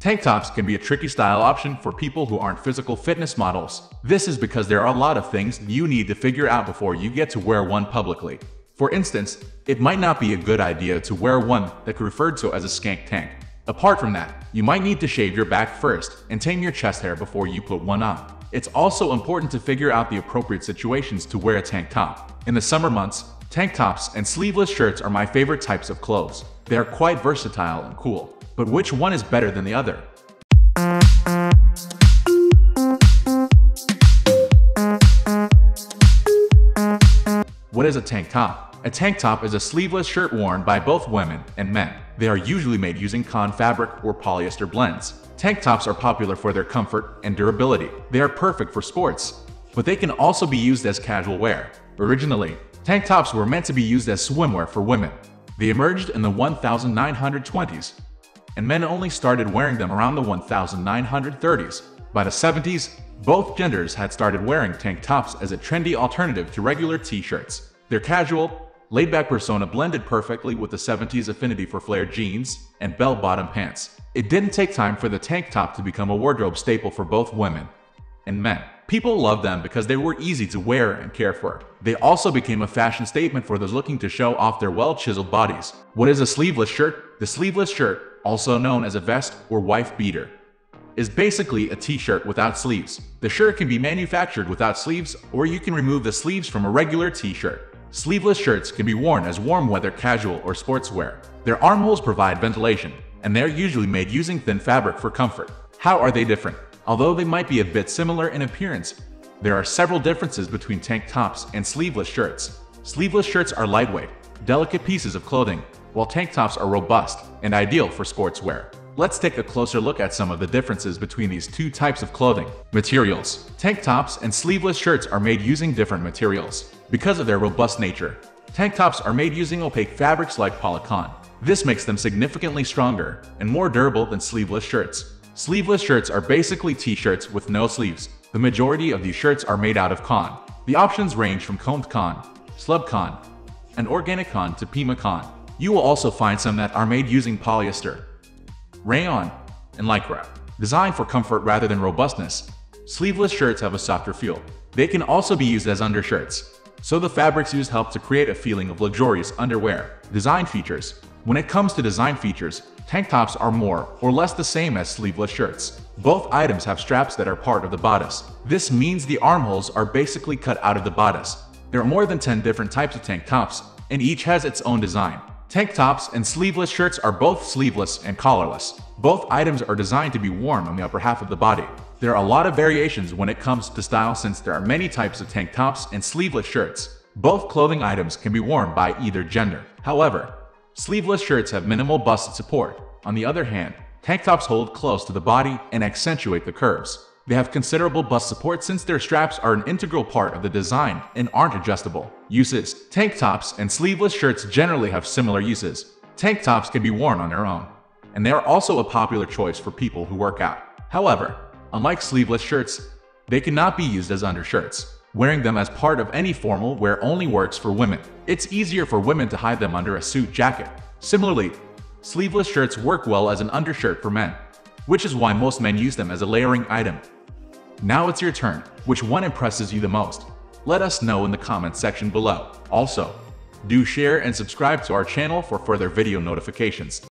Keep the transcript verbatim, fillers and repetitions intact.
Tank tops can be a tricky style option for people who aren't physical fitness models. This is because there are a lot of things you need to figure out before you get to wear one publicly. For instance, it might not be a good idea to wear one that's referred to as a skank tank. Apart from that, you might need to shave your back first and tame your chest hair before you put one on. It's also important to figure out the appropriate situations to wear a tank top. In the summer months, tank tops and sleeveless shirts are my favorite types of clothes. They are quite versatile and cool. But which one is better than the other? What is a tank top? A tank top is a sleeveless shirt worn by both women and men. They are usually made using cotton fabric or polyester blends. Tank tops are popular for their comfort and durability. They are perfect for sports, but they can also be used as casual wear. Originally, tank tops were meant to be used as swimwear for women. They emerged in the nineteen twenties. And men only started wearing them around the nineteen thirties. By the seventies, both genders had started wearing tank tops as a trendy alternative to regular t-shirts. Their casual, laid-back persona blended perfectly with the seventies affinity for flared jeans and bell-bottom pants. It didn't take time for the tank top to become a wardrobe staple for both women and men. People loved them because they were easy to wear and care for. They also became a fashion statement for those looking to show off their well-chiseled bodies. What is a sleeveless shirt? The sleeveless shirt, also known as a vest or wife beater, is basically a t-shirt without sleeves. The shirt can be manufactured without sleeves, or you can remove the sleeves from a regular t-shirt. Sleeveless shirts can be worn as warm weather casual or sportswear. Their armholes provide ventilation, and they're usually made using thin fabric for comfort. How are they different? Although they might be a bit similar in appearance, there are several differences between tank tops and sleeveless shirts. Sleeveless shirts are lightweight, delicate pieces of clothing, while tank tops are robust and ideal for sportswear. Let's take a closer look at some of the differences between these two types of clothing. Materials. Tank tops and sleeveless shirts are made using different materials. Because of their robust nature, tank tops are made using opaque fabrics like polycon. This makes them significantly stronger and more durable than sleeveless shirts. Sleeveless shirts are basically t-shirts with no sleeves. The majority of these shirts are made out of con. The options range from combed con, slub con, and organic con to Pima con. You will also find some that are made using polyester, rayon, and lycra. Designed for comfort rather than robustness, sleeveless shirts have a softer feel. They can also be used as undershirts, so the fabrics used help to create a feeling of luxurious underwear. Design features. When it comes to design features, tank tops are more or less the same as sleeveless shirts. Both items have straps that are part of the bodice. This means the armholes are basically cut out of the bodice. There are more than ten different types of tank tops, and each has its own design. Tank tops and sleeveless shirts are both sleeveless and collarless. Both items are designed to be worn on the upper half of the body. There are a lot of variations when it comes to style since there are many types of tank tops and sleeveless shirts. Both clothing items can be worn by either gender. However, sleeveless shirts have minimal bust support. On the other hand, tank tops hold close to the body and accentuate the curves. They have considerable bust support since their straps are an integral part of the design and aren't adjustable. Uses. Tank tops and sleeveless shirts generally have similar uses. Tank tops can be worn on their own, and they are also a popular choice for people who work out. However, unlike sleeveless shirts, they cannot be used as undershirts. Wearing them as part of any formal wear only works for women. It's easier for women to hide them under a suit jacket. Similarly, sleeveless shirts work well as an undershirt for men, which is why most men use them as a layering item. Now it's your turn. Which one impresses you the most? Let us know in the comments section below. Also, do share and subscribe to our channel for further video notifications.